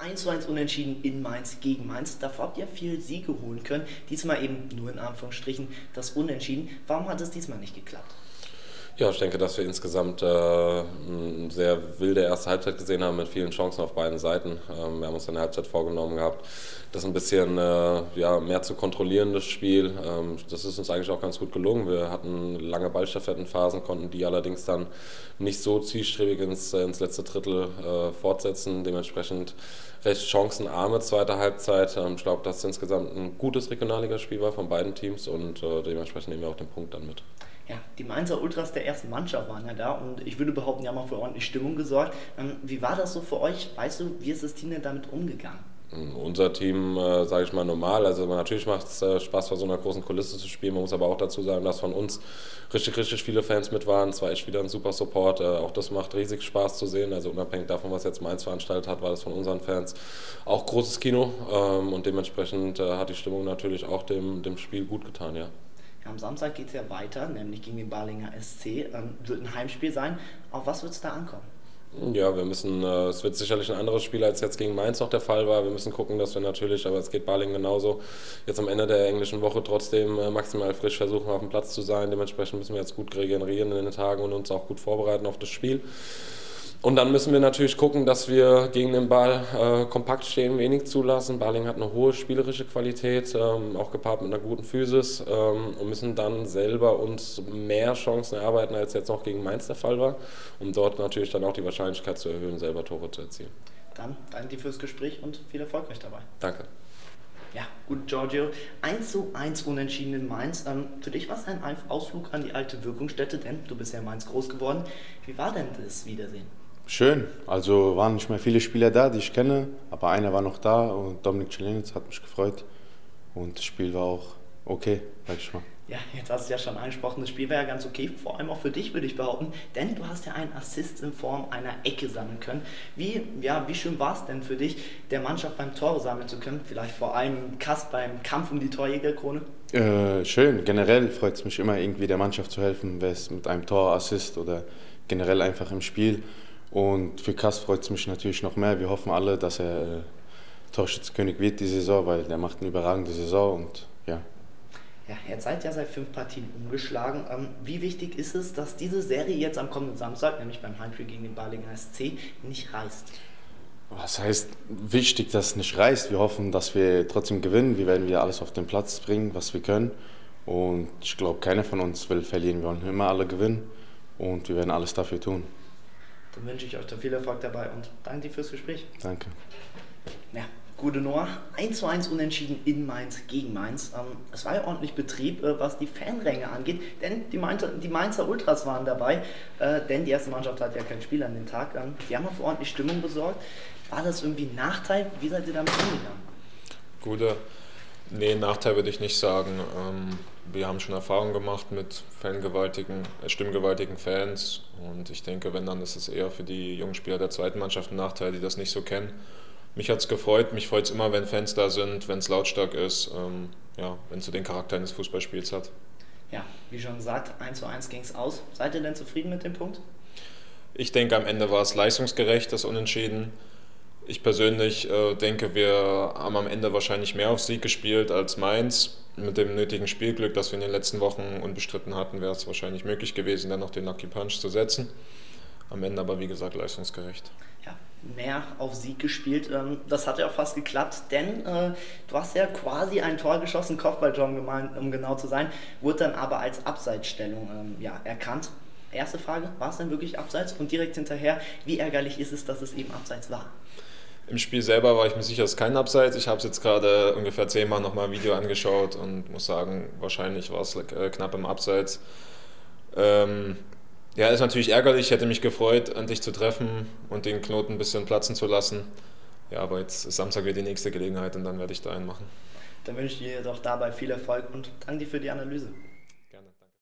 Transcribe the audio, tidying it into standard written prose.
1:1 unentschieden in Mainz gegen Mainz. Davor habt ihr viel Siege holen können. Diesmal eben nur in Anführungsstrichen das Unentschieden. Warum hat es diesmal nicht geklappt? Ja, ich denke, dass wir insgesamt eine sehr wilde erste Halbzeit gesehen haben mit vielen Chancen auf beiden Seiten. Wir haben uns in der Halbzeit vorgenommen gehabt, das ein bisschen mehr zu kontrollieren, das Spiel. Das ist uns eigentlich auch ganz gut gelungen. Wir hatten lange Ballstaffettenphasen, konnten die allerdings dann nicht so zielstrebig ins letzte Drittel fortsetzen. Dementsprechend recht chancenarme zweite Halbzeit. Ich glaube, dass es insgesamt ein gutes Regionalligaspiel war von beiden Teams und dementsprechend nehmen wir auch den Punkt dann mit. Ja, die Mainzer Ultras der ersten Mannschaft waren ja da und ich würde behaupten, die haben auch für ordentlich Stimmung gesorgt. Wie war das so für euch? Weißt du, wie ist das Team denn damit umgegangen? Unser Team, sage ich mal, normal. Also natürlich macht es Spaß, vor so einer großen Kulisse zu spielen. Man muss aber auch dazu sagen, dass von uns richtig viele Fans mit waren. Es war echt wieder ein super Support. Auch das macht riesig Spaß zu sehen. Also unabhängig davon, was jetzt Mainz veranstaltet hat, war das von unseren Fans auch großes Kino. Und dementsprechend hat die Stimmung natürlich auch dem Spiel gut getan, ja. Am Samstag geht es ja weiter, nämlich gegen den Bahlinger SC. Wird ein Heimspiel sein. Auf was wird es da ankommen? Ja, wir müssen, es wird sicherlich ein anderes Spiel, als jetzt gegen Mainz noch der Fall war. Wir müssen gucken, dass wir natürlich, aber es geht Bahlinger genauso, jetzt am Ende der englischen Woche trotzdem maximal frisch versuchen, auf dem Platz zu sein. Dementsprechend müssen wir jetzt gut regenerieren in den Tagen und uns auch gut vorbereiten auf das Spiel. Und dann müssen wir natürlich gucken, dass wir gegen den Ball kompakt stehen, wenig zulassen. Bahlinger hat eine hohe spielerische Qualität, auch gepaart mit einer guten Physis und müssen dann selber uns mehr Chancen erarbeiten, als jetzt noch gegen Mainz der Fall war, um dort natürlich dann auch die Wahrscheinlichkeit zu erhöhen, selber Tore zu erzielen. Dann danke dir fürs Gespräch und viel Erfolg euch dabei. Danke. Ja, gut, Giorgio. 1:1 unentschieden in Mainz. Für dich war es ein Ausflug an die alte Wirkungsstätte, denn du bist ja in Mainz groß geworden. Wie war denn das Wiedersehen? Schön, also waren nicht mehr viele Spieler da, die ich kenne, aber einer war noch da und Dominik Czelenitz hat mich gefreut und das Spiel war auch okay, sag ich mal. Ja, jetzt hast du ja schon angesprochen, das Spiel war ja ganz okay, vor allem auch für dich, würde ich behaupten, denn du hast ja einen Assist in Form einer Ecke sammeln können. Wie schön war es denn für dich, der Mannschaft beim Tore sammeln zu können, vielleicht vor allem beim Kampf um die Torjägerkrone? Schön, generell freut es mich immer irgendwie der Mannschaft zu helfen, wer es mit einem Tor, Assist oder generell einfach im Spiel. Und für Kass freut es mich natürlich noch mehr. Wir hoffen alle, dass er Torschützenkönig wird diese Saison, weil er macht eine überragende Saison und ja. Ja, jetzt seid ihr seit 5 Partien umgeschlagen. Wie wichtig ist es, dass diese Serie jetzt am kommenden Samstag, nämlich beim Heimspiel gegen den Bahlinger SC, nicht reißt? Was heißt wichtig, dass es nicht reißt? Wir hoffen, dass wir trotzdem gewinnen. Wir werden wieder alles auf den Platz bringen, was wir können. Und ich glaube, keiner von uns will verlieren. Wir wollen immer alle gewinnen und wir werden alles dafür tun. Dann wünsche ich euch viel Erfolg dabei und danke dir fürs Gespräch. Danke. Ja, gute Noah. 1:1 unentschieden in Mainz gegen Mainz. Es war ja ordentlich Betrieb, was die Fanränge angeht, denn die Mainzer Ultras waren dabei, denn die erste Mannschaft hat ja kein Spiel an dem Tag. Die haben auch für ordentlich Stimmung besorgt. War das irgendwie ein Nachteil? Wie seid ihr damit umgegangen? Gute. Nee, Nachteil würde ich nicht sagen. Wir haben schon Erfahrung gemacht mit stimmgewaltigen Fans und ich denke, wenn, dann ist es eher für die jungen Spieler der zweiten Mannschaft ein Nachteil, die das nicht so kennen. Mich hat es gefreut, mich freut es immer, wenn Fans da sind, wenn es lautstark ist, ja, wenn es so den Charakter eines Fußballspiels hat. Ja, wie schon gesagt, 1:1 ging es aus. Seid ihr denn zufrieden mit dem Punkt? Ich denke, am Ende war es leistungsgerecht, das Unentschieden. Ich persönlich denke, wir haben am Ende wahrscheinlich mehr auf Sieg gespielt als Mainz. Mit dem nötigen Spielglück, das wir in den letzten Wochen unbestritten hatten, wäre es wahrscheinlich möglich gewesen, dann noch den Lucky Punch zu setzen. Am Ende aber, wie gesagt, leistungsgerecht. Ja, mehr auf Sieg gespielt, das hat ja auch fast geklappt, denn du hast ja quasi ein Tor geschossen, Kopfball-John gemeint, um genau zu sein, wurde dann aber als Abseitsstellung erkannt. Erste Frage, war es denn wirklich Abseits? Und direkt hinterher, wie ärgerlich ist es, dass es eben Abseits war? Im Spiel selber war ich mir sicher, es ist kein Abseits. Ich habe es jetzt gerade ungefähr 10-mal nochmal ein Video angeschaut und muss sagen, wahrscheinlich war es knapp im Abseits. Ja, ist natürlich ärgerlich. Ich hätte mich gefreut, endlich zu treffen und den Knoten ein bisschen platzen zu lassen. Ja, aber jetzt ist Samstag wieder die nächste Gelegenheit und dann werde ich da einen machen. Dann wünsche ich dir doch dabei viel Erfolg und danke dir für die Analyse.